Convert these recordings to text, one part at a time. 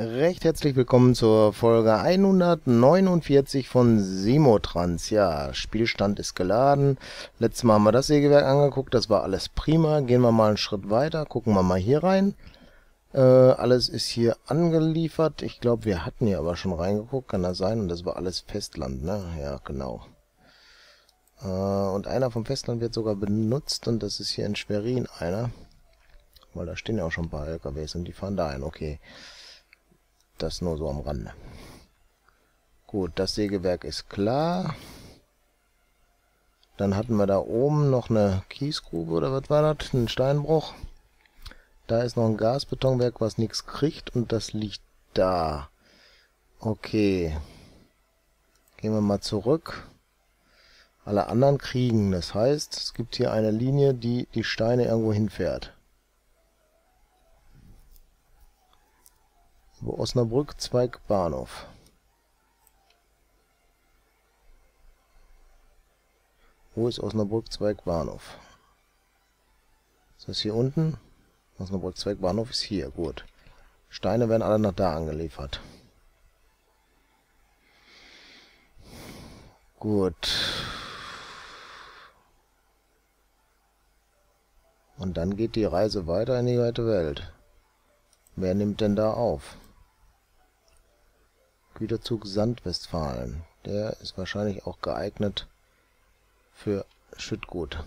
Recht herzlich willkommen zur Folge 149 von Simotrans. Ja, Spielstand ist geladen. Letztes Mal haben wir das Sägewerk angeguckt, das war alles prima. Gehen wir mal einen Schritt weiter, gucken wir mal hier rein. Alles ist hier angeliefert. Ich glaube, wir hatten hier aber schon reingeguckt, kann das sein? Und das war alles Festland, ne? Ja, genau. Und einer vom Festland wird sogar benutzt und das ist hier in Schwerin einer. Weil da stehen ja auch schon ein paar LKWs und die fahren da ein, okay. Das nur so am Rande. Gut, das Sägewerk ist klar. Dann hatten wir da oben noch eine Kiesgrube oder was war das? Ein Steinbruch. Da ist noch ein Gasbetonwerk, was nichts kriegt und das liegt da. Okay. Gehen wir mal zurück. Alle anderen kriegen. Das heißt, es gibt hier eine Linie, die die Steine irgendwo hinfährt. Über Osnabrück Zweig Bahnhof. Wo ist Osnabrück Zweig Bahnhof? Ist das hier unten? Osnabrück Zweig Bahnhof ist hier, gut. Steine werden alle nach da angeliefert. Gut. Und dann geht die Reise weiter in die weite Welt. Wer nimmt denn da auf? Güterzug Sandwestfalen. Der ist wahrscheinlich auch geeignet für Schüttgut.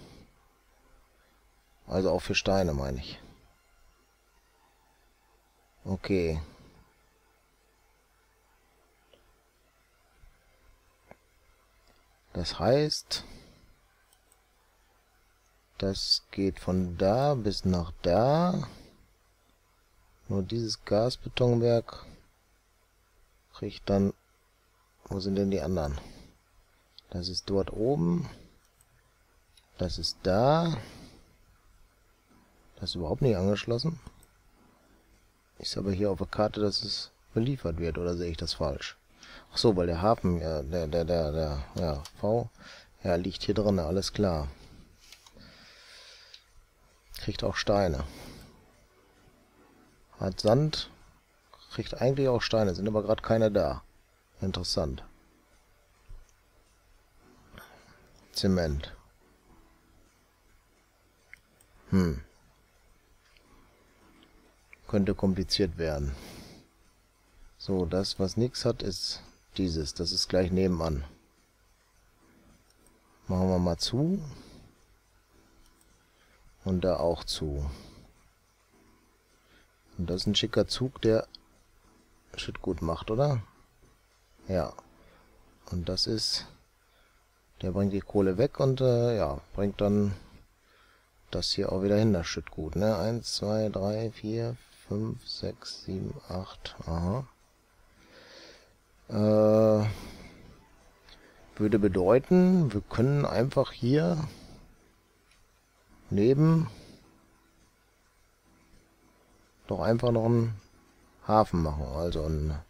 Also auch für Steine, meine ich. Okay. Das heißt, das geht von da bis nach da. Nur dieses Gasbetonwerk kriegt dann... Wo sind denn die anderen? Das ist dort oben. Das ist da. Das ist überhaupt nicht angeschlossen. Ist aber hier auf der Karte, dass es beliefert wird, oder sehe ich das falsch? Ach so, weil der Hafen, ja, der liegt hier drin, alles klar. Kriegt auch Steine. Hat Sand, kriegt eigentlich auch Steine, sind aber gerade keine da. Interessant. Zement. Hm. Könnte kompliziert werden. So, das, was nichts hat, ist dieses. Das ist gleich nebenan. Machen wir mal zu. Und da auch zu. Und das ist ein schicker Zug, der Schüttgut macht, oder? Ja. Und das ist... Der bringt die Kohle weg und, ja, bringt dann das hier auch wieder hin, das Schüttgut, ne? 1, 2, 3, 4, 5, 6, 7, 8, aha. Würde bedeuten, wir können einfach hier neben... doch einfach noch einen Hafen machen, also eine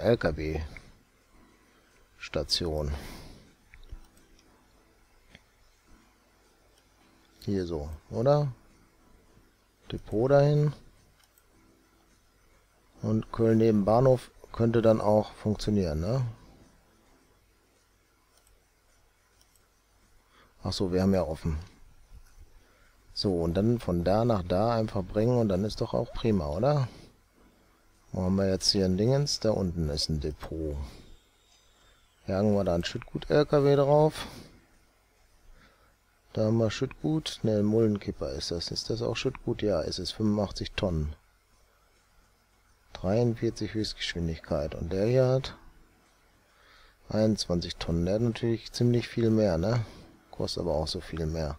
LKW-Station. Hier so, oder? Depot dahin. Und Köln neben Bahnhof könnte dann auch funktionieren, ne? Achso, wir haben ja offen. So, und dann von da nach da einfach bringen und dann ist doch auch prima, oder? Wo haben wir jetzt hier ein Dingens? Da unten ist ein Depot. Jagen wir da ein Schüttgut-LKW drauf. Da haben wir Schüttgut. Ne, Mullenkipper ist das. Ist das auch Schüttgut? Ja, es ist 85 Tonnen. 43 Höchstgeschwindigkeit. Und der hier hat 21 Tonnen. Der hat natürlich ziemlich viel mehr, ne? Kostet aber auch so viel mehr.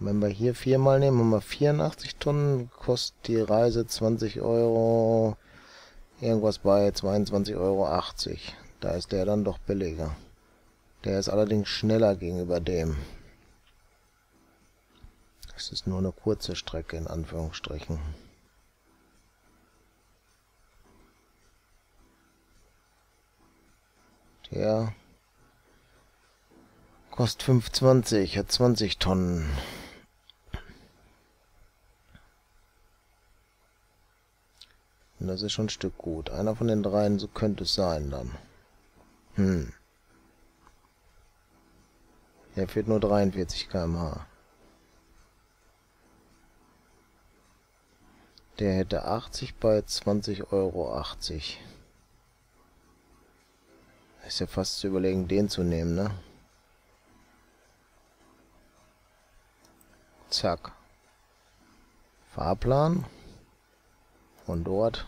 Wenn wir hier viermal nehmen, haben wir 84 Tonnen, kostet die Reise 20 Euro, irgendwas bei 22,80 Euro. Da ist der dann doch billiger. Der ist allerdings schneller gegenüber dem. Das ist nur eine kurze Strecke, in Anführungsstrichen. Der kostet 5,20, hat 20 Tonnen. das ist schon ein Stück gut. Einer von den dreien, so könnte es sein dann. Hm. Hier fehlt nur 43 km/h. Der hätte 80 bei 20,80 €. Ist ja fast zu überlegen, den zu nehmen, ne? Zack. Fahrplan. Von dort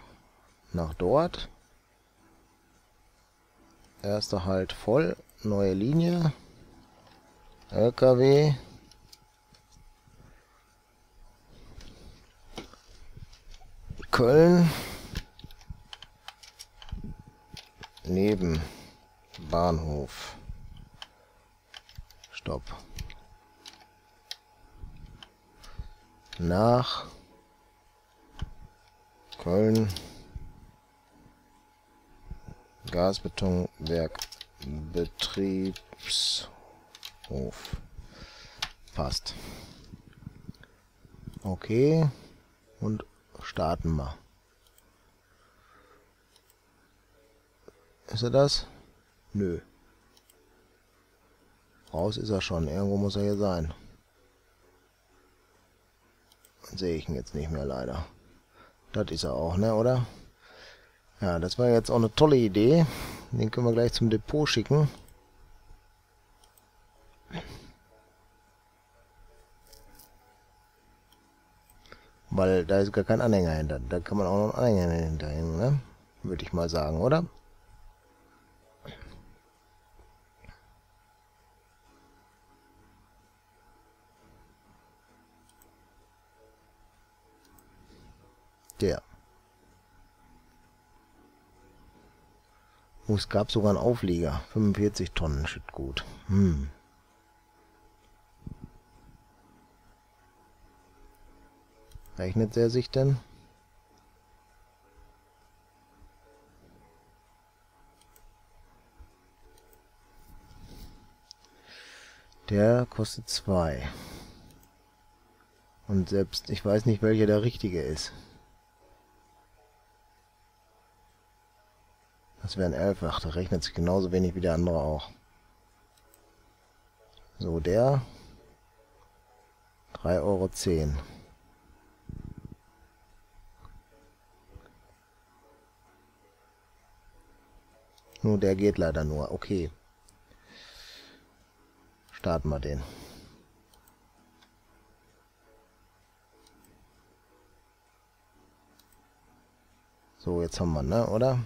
nach dort. Erster Halt voll. Neue Linie. LKW. Köln. Neben Bahnhof. Stopp. Nach Köln. Gasbetonwerk Betriebshof. Passt. Okay. Und starten wir. Ist er das? Nö. Raus ist er schon. Irgendwo muss er hier sein. Dann sehe ich ihn jetzt nicht mehr, leider. Das ist er auch, ne, oder? Ja, das war jetzt auch eine tolle Idee. Den können wir gleich zum Depot schicken. Weil da ist gar kein Anhänger hinter. Da kann man auch noch einen Anhänger hinterhängen, ne? Würde ich mal sagen, oder? Der. Oh, es gab sogar einen Auflieger. 45 Tonnen, shit, gut. Hm. Rechnet er sich denn? Der kostet 2. Und selbst, ich weiß nicht, welcher der richtige ist. Das wären 11, ach, da rechnet sich genauso wenig wie der andere auch. So, der 3,10 €. Nur der geht leider nur. Okay. Starten wir den. So, jetzt haben wir, ne, oder?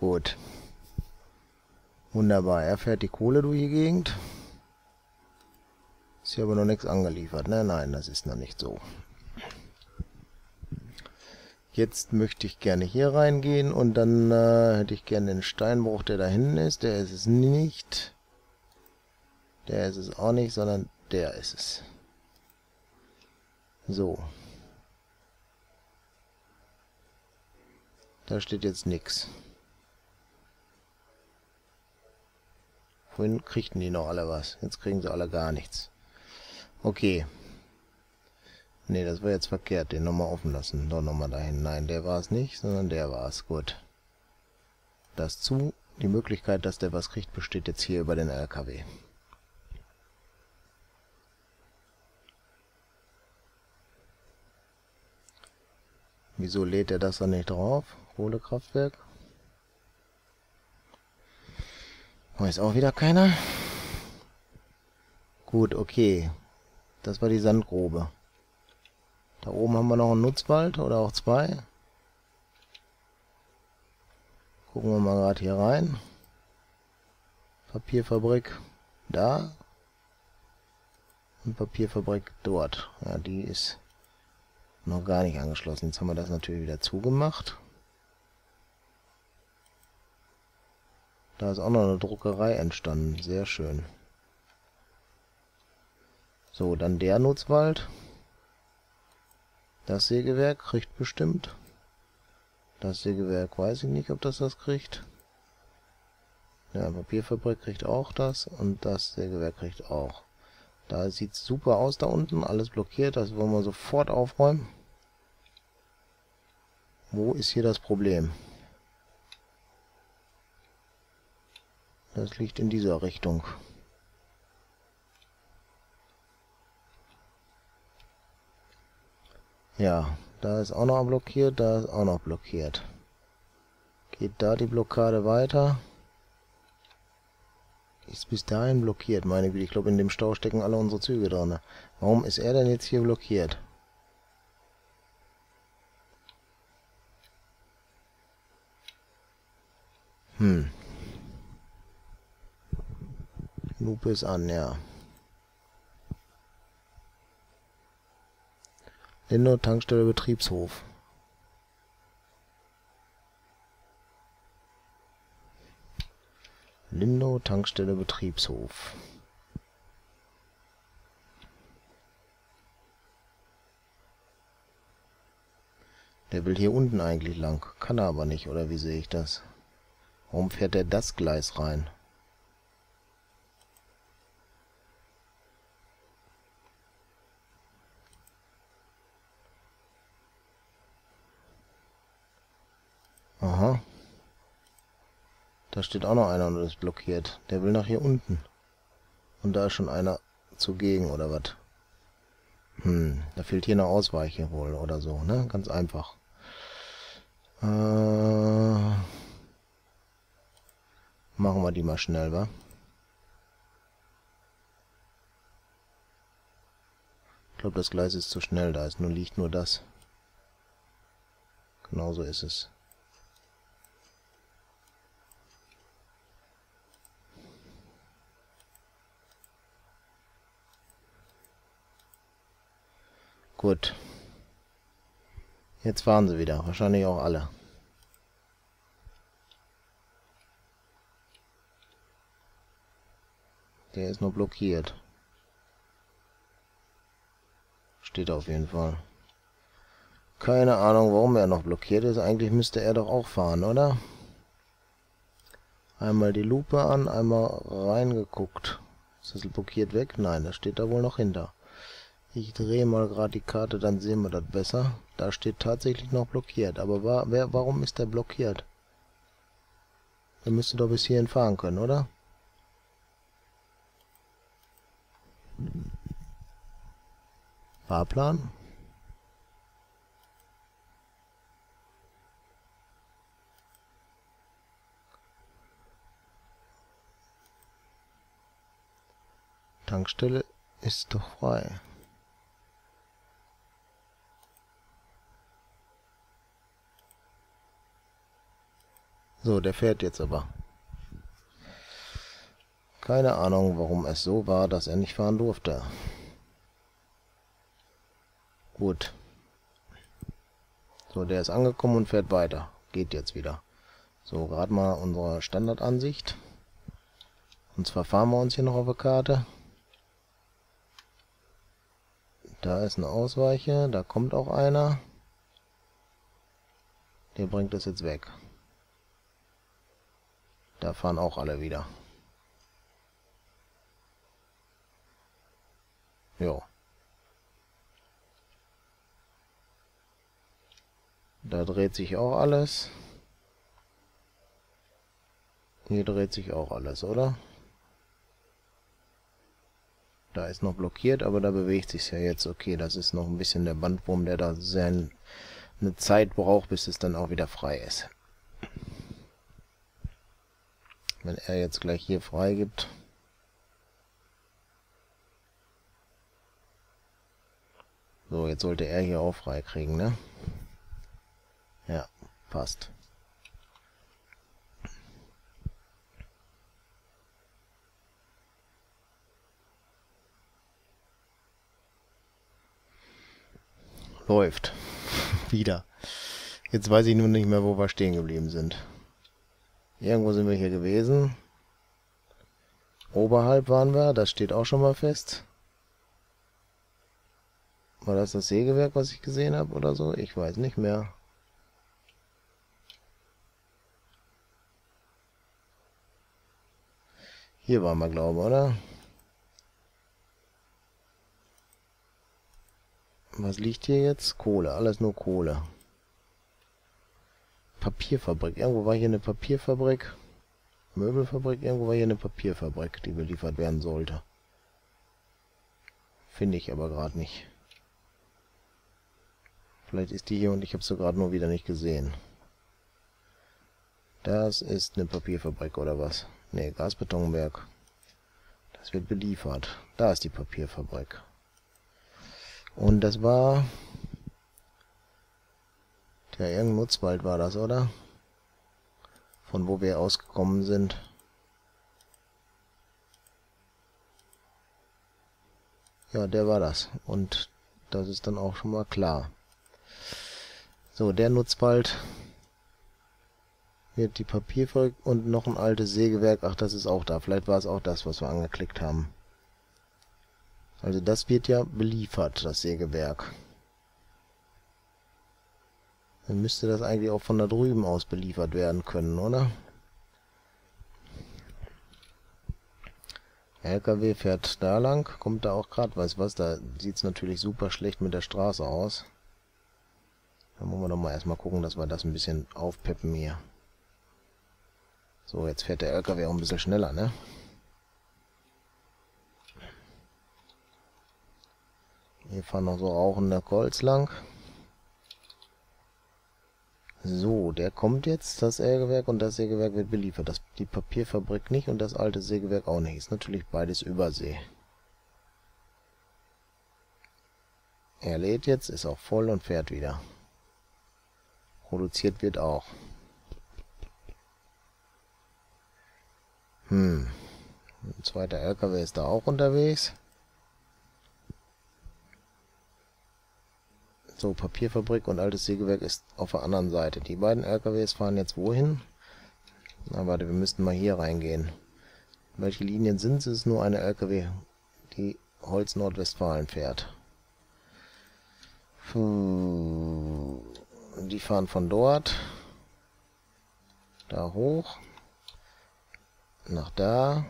Gut. Wunderbar. Er fährt die Kohle durch die Gegend. Ist hier aber noch nichts angeliefert. Ne? Nein, das ist noch nicht so. Jetzt möchte ich gerne hier reingehen und dann hätte ich gerne den Steinbruch, der da hinten ist. Der ist es nicht. Der ist es auch nicht, sondern der ist es. So. Da steht jetzt nichts. Vorhin kriegten die noch alle was. Jetzt kriegen sie alle gar nichts. Okay. Ne, das war jetzt verkehrt. Den nochmal offen lassen. Doch nochmal dahin. Nein, der war es nicht, sondern der war es. Gut. Das zu. Die Möglichkeit, dass der was kriegt, besteht jetzt hier über den LKW. Wieso lädt er das dann nicht drauf? Kohlekraftwerk. Weiß auch wieder keiner. Gut, okay. Das war die Sandgrube. Da oben haben wir noch einen Nutzwald oder auch zwei. Gucken wir mal gerade hier rein. Papierfabrik da. Und Papierfabrik dort. Ja, die ist noch gar nicht angeschlossen. Jetzt haben wir das natürlich wieder zugemacht. Da ist auch noch eine Druckerei entstanden. Sehr schön. So, dann der Nutzwald. Das Sägewerk kriegt bestimmt. Das Sägewerk weiß ich nicht, ob das kriegt. Ja, Papierfabrik kriegt auch das. Und das Sägewerk kriegt auch. Da sieht es super aus da unten. Alles blockiert. Das wollen wir sofort aufräumen. Wo ist hier das Problem? Das liegt in dieser Richtung. Ja, da ist auch noch blockiert, da ist auch noch blockiert. Geht da die Blockade weiter? Ist bis dahin blockiert, meine Güte. Ich glaube, in dem Stau stecken alle unsere Züge drin. Warum ist er denn jetzt hier blockiert? Lupe ist an, ja. Lindo Tankstelle Betriebshof. Lindo Tankstelle Betriebshof. Der will hier unten eigentlich lang, kann er aber nicht, oder wie sehe ich das? Warum fährt er das Gleis rein? Aha. Da steht auch noch einer und ist blockiert. Der will nach hier unten. Und da ist schon einer zugegen, oder was? Da fehlt hier eine Ausweiche wohl, oder so, ne? Ganz einfach. Machen wir die mal schnell, wa? Ich glaube, das Gleis ist zu schnell. Da ist nur, liegt nur das. Genau so ist es. Gut. Jetzt fahren sie wieder. Wahrscheinlich auch alle. Der ist nur blockiert. Steht auf jeden Fall. Keine Ahnung, warum er noch blockiert ist. Eigentlich müsste er doch auch fahren, oder? Einmal die Lupe an, einmal reingeguckt. Ist das blockiert weg? Nein, das steht da wohl noch hinter. Ich drehe mal gerade die Karte, dann sehen wir das besser. Da steht tatsächlich noch blockiert. Aber warum ist der blockiert? Der müsste doch bis hierhin fahren können, oder? Fahrplan? Tankstelle ist doch frei. So, der fährt jetzt aber. Keine Ahnung, warum es so war, dass er nicht fahren durfte. Gut. So, der ist angekommen und fährt weiter. Geht jetzt wieder. So, gerade mal unsere Standardansicht. Und zwar fahren wir uns hier noch auf der Karte. Da ist eine Ausweiche, da kommt auch einer. Der bringt das jetzt weg. Da fahren auch alle wieder. Jo. Da dreht sich auch alles. Hier dreht sich auch alles, oder? Da ist noch blockiert, aber da bewegt sich ja jetzt. Okay, das ist noch ein bisschen der Bandwurm, der da seine Zeit braucht, bis es dann auch wieder frei ist. Wenn er jetzt gleich hier freigibt. So, jetzt sollte er hier auch freikriegen, ne? Ja, passt. Läuft. Wieder. Jetzt weiß ich nur nicht mehr, wo wir stehen geblieben sind. Irgendwo sind wir hier gewesen. Oberhalb waren wir, das steht auch schon mal fest. War das das Sägewerk, was ich gesehen habe oder so? Ich weiß nicht mehr. Hier waren wir, glaube ich, oder? Was liegt hier jetzt? Kohle, alles nur Kohle. Papierfabrik. Irgendwo war hier eine Papierfabrik. Möbelfabrik. Irgendwo war hier eine Papierfabrik, die beliefert werden sollte. Finde ich aber gerade nicht. Vielleicht ist die hier und ich habe sie gerade nur wieder nicht gesehen. Das ist eine Papierfabrik oder was? Ne, Gasbetonwerk. Das wird beliefert. Da ist die Papierfabrik. Und das war... Ja, irgendein Nutzwald war das, oder? Von wo wir ausgekommen sind. Ja, der war das. Und das ist dann auch schon mal klar. So, der Nutzwald wird die Papierfabrik und noch ein altes Sägewerk. Ach, das ist auch da. Vielleicht war es auch das, was wir angeklickt haben. Also das wird ja beliefert, das Sägewerk. Dann müsste das eigentlich auch von da drüben aus beliefert werden können, oder? LKW fährt da lang, kommt da auch gerade, weiß was, da sieht es natürlich super schlecht mit der Straße aus. Dann wollen wir doch mal erstmal gucken, dass wir das ein bisschen aufpeppen hier. So, jetzt fährt der LKW auch ein bisschen schneller, ne? Hier fahren noch so rauchende Colts lang. So, der kommt jetzt, das Sägewerk, und das Sägewerk wird beliefert. Die Papierfabrik nicht und das alte Sägewerk auch nicht. Ist natürlich beides Übersee. Er lädt jetzt, ist auch voll und fährt wieder. Produziert wird auch. Ein zweiter LKW ist da auch unterwegs. So, Papierfabrik und altes Sägewerk ist auf der anderen Seite. Die beiden LKWs fahren jetzt wohin? Na, warte, wir müssten mal hier reingehen. Welche Linien sind es? Es ist nur eine LKW, die Holz Nordwestfalen fährt. Die fahren von dort, da hoch, nach da,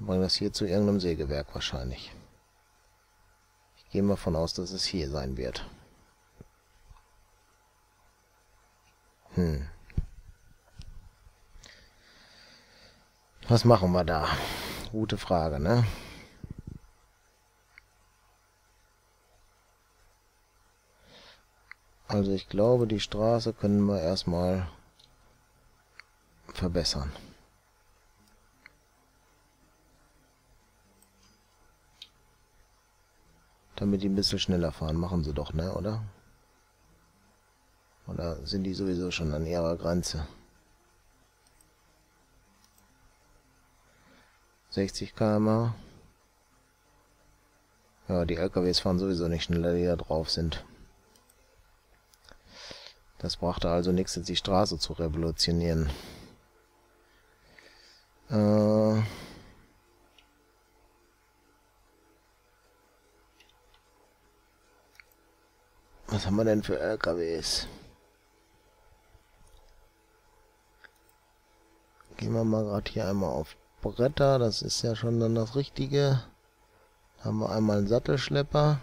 und bringen das hier zu irgendeinem Sägewerk wahrscheinlich. Gehen wir davon aus, dass es hier sein wird. Was machen wir da? Gute Frage, ne? Also ich glaube, die Straße können wir erstmal verbessern. Damit die ein bisschen schneller fahren, machen sie doch, ne, oder? Oder sind die sowieso schon an ihrer Grenze? 60 km/h. Ja, die LKWs fahren sowieso nicht schneller, die da drauf sind. Das brachte also nichts, jetzt die Straße zu revolutionieren. Was haben wir denn für LKWs? Gehen wir mal gerade hier einmal auf Bretter, das ist ja schon dann das Richtige. Da haben wir einmal einen Sattelschlepper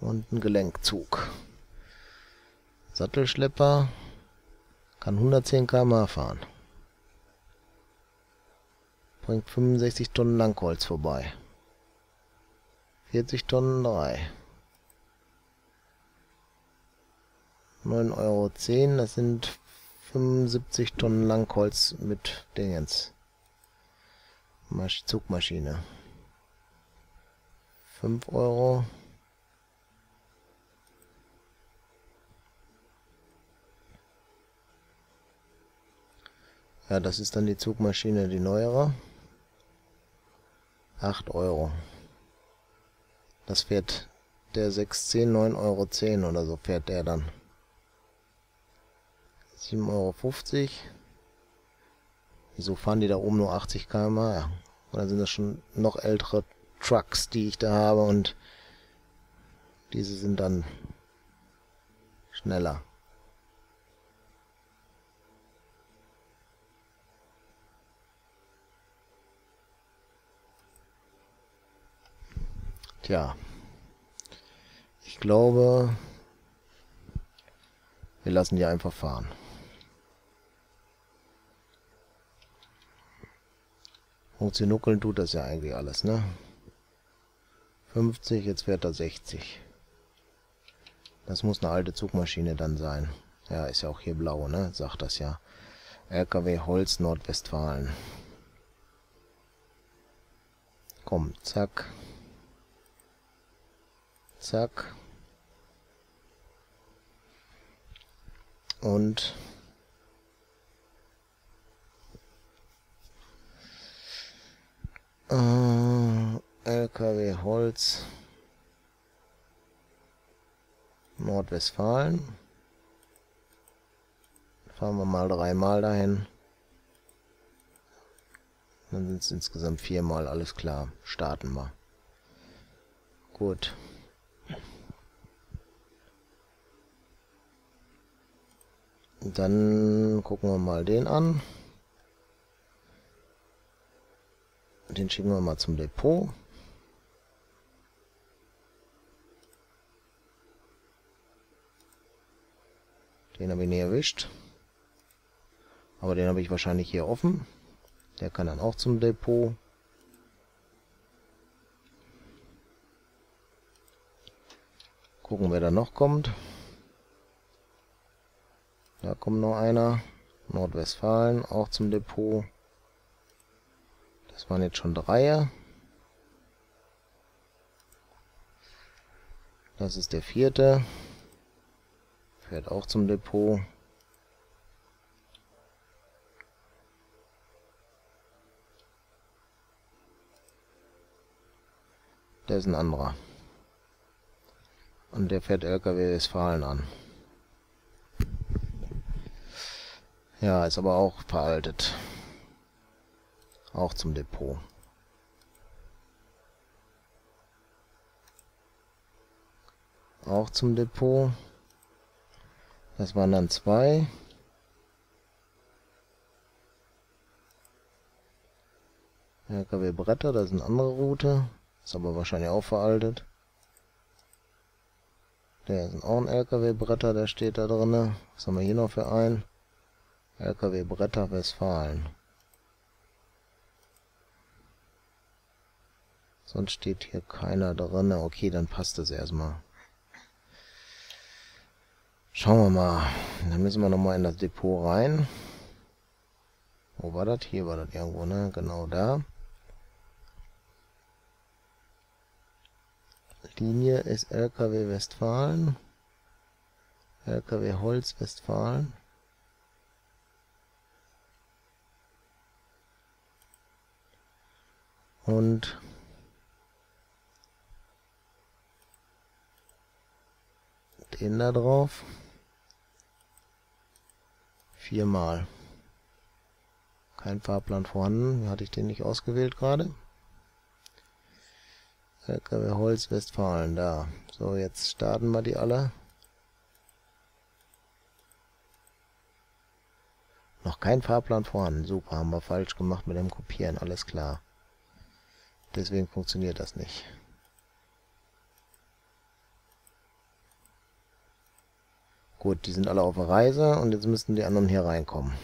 und einen Gelenkzug. Sattelschlepper kann 110 km/h fahren. Bringt 65 Tonnen Langholz vorbei. 40 Tonnen 3. 9,10 €, das sind 75 Tonnen Langholz mit Dingens. Zugmaschine. 5 €. Ja, das ist dann die Zugmaschine, die neuere. 8 €. Das fährt der 6,10, 9,10 € oder so fährt der dann. 7,50 €. Wieso fahren die da oben nur 80 km/h? Ja. Oder sind das schon noch ältere Trucks, die ich da habe, und diese sind dann schneller. Tja, ich glaube... Wir lassen die einfach fahren. Hochzinuckeln tut das ja eigentlich alles, ne? 50, jetzt fährt er 60. Das muss eine alte Zugmaschine dann sein. Ja, ist ja auch hier blau, ne? Sagt das ja. LKW Holz Nordwestfalen. Komm, zack. Zack. Und LKW Holz Nordwestfalen. Fahren wir mal 3 Mal dahin. Dann sind es insgesamt 4 Mal, alles klar. Starten wir. Gut. Dann gucken wir mal den an. Den schicken wir mal zum Depot. Den habe ich nie erwischt. Aber den habe ich wahrscheinlich hier offen. Der kann dann auch zum Depot. Gucken, wer da noch kommt. Da kommt noch einer. Nordwestfalen, auch zum Depot. Das waren jetzt schon 3er. Das ist der 4. Fährt auch zum Depot. Der ist ein anderer. Und der fährt LKW Westfalen an. Ja, ist aber auch veraltet. Auch zum Depot. Auch zum Depot. Das waren dann 2. LKW Bretter, das ist eine andere Route. Ist aber wahrscheinlich auch veraltet. Der ist auch ein LKW Bretter, der steht da drin. Was haben wir hier noch für einen? LKW Bretter Westfalen. Sonst steht hier keiner drin. Okay, dann passt das erstmal. Schauen wir mal. Dann müssen wir nochmal in das Depot rein. Wo war das? Hier war das irgendwo, ne? Genau da. Linie ist LKW Westfalen. LKW Holz Westfalen. Und den da drauf 4 Mal. Kein Fahrplan vorhanden. Hatte ich den nicht ausgewählt gerade? LKW Holz Westfalen, da. So, jetzt starten wir die alle. Noch kein Fahrplan vorhanden. Super, haben wir falsch gemacht mit dem Kopieren. Alles klar. Deswegen funktioniert das nicht. Gut, die sind alle auf der Reise und jetzt müssten die anderen hier reinkommen.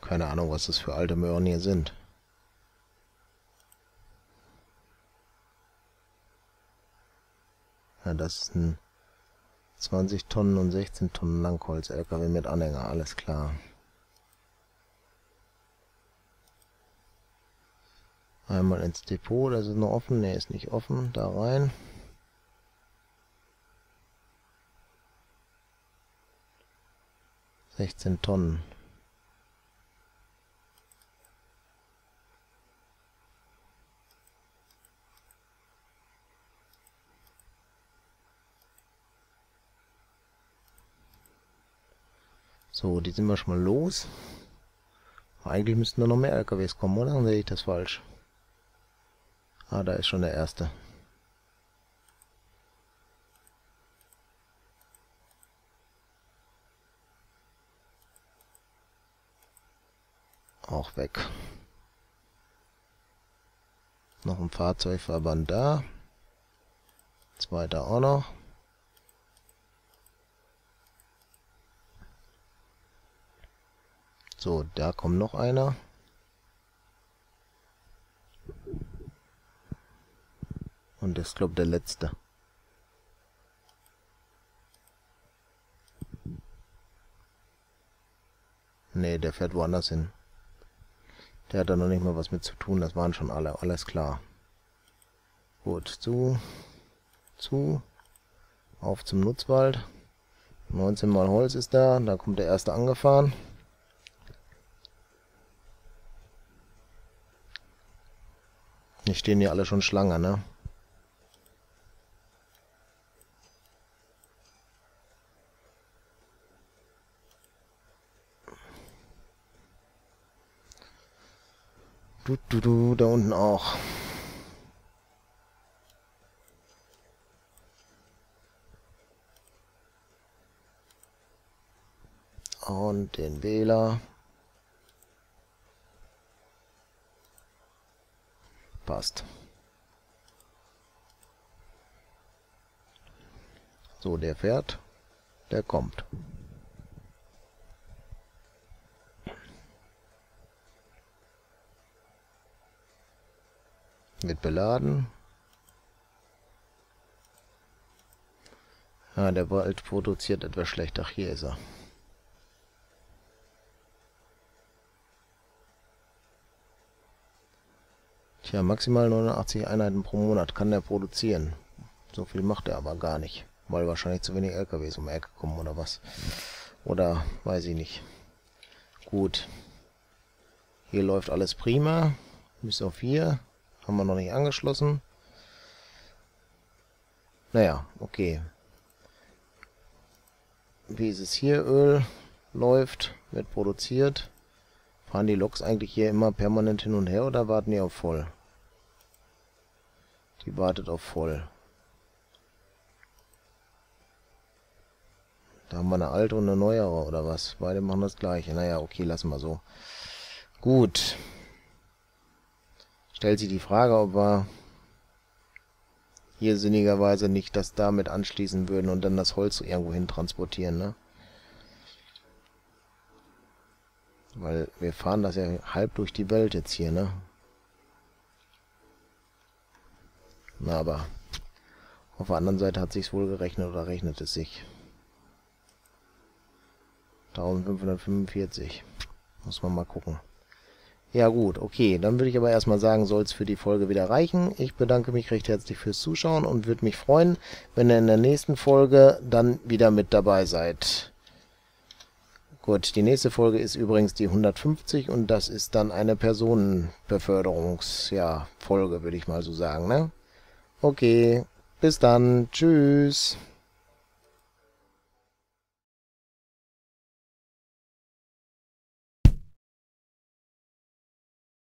Keine Ahnung, was das für alte Möhren hier sind. Ja, das ist ein 20 Tonnen und 16 Tonnen Langholz-LKW mit Anhänger, alles klar. Einmal ins Depot, das ist noch offen, ne, ist nicht offen, da rein. - 16 Tonnen. So, die sind wir schon mal los. Eigentlich müssten da noch mehr LKWs kommen, oder? Dann sehe ich das falsch. Ah, da ist schon der erste. Auch weg. Noch ein Fahrzeugverband da. Zwei da auch noch. So, da kommt noch einer. Und das ist, glaube ich, der letzte. Ne, der fährt woanders hin. Der hat da noch nicht mal was mit zu tun. Das waren schon alle. Alles klar. Gut, zu. Auf zum Nutzwald. 19 mal Holz ist da. Da kommt der erste angefahren. Hier stehen ja alle schon Schlange, ne? Du, da unten auch. Und den Wähler. Passt. So, der fährt. Der kommt. Wird beladen. Ah, der Wald produziert etwas schlecht. Ach, hier ist er. Tja, maximal 89 Einheiten pro Monat kann der produzieren. So viel macht er aber gar nicht. Weil wahrscheinlich zu wenig LKWs um die Ecke kommen oder was. Oder weiß ich nicht. Gut. Hier läuft alles prima. Bis auf hier. Haben wir noch nicht angeschlossen. Naja, okay. Wie ist es hier? Öl läuft, wird produziert. Fahren die Loks eigentlich hier immer permanent hin und her oder warten die auf voll? Die wartet auf voll. Da haben wir eine alte und eine neuere oder was? Beide machen das gleiche. Naja, okay, lassen wir so. Gut. Stellt sich die Frage, ob wir hier sinnigerweise nicht das damit anschließen würden und dann das Holz irgendwo hin transportieren, ne? Weil wir fahren das ja halb durch die Welt jetzt hier, ne? Na, aber auf der anderen Seite hat sich's wohl gerechnet oder rechnet es sich. 1545. Muss man mal gucken. Ja gut, okay, dann würde ich aber erstmal sagen, soll es für die Folge wieder reichen. Ich bedanke mich recht herzlich fürs Zuschauen und würde mich freuen, wenn ihr in der nächsten Folge dann wieder mit dabei seid. Gut, die nächste Folge ist übrigens die 150 und das ist dann eine Personenbeförderungs-Folge, würde ich mal so sagen, ne? Okay, bis dann, tschüss!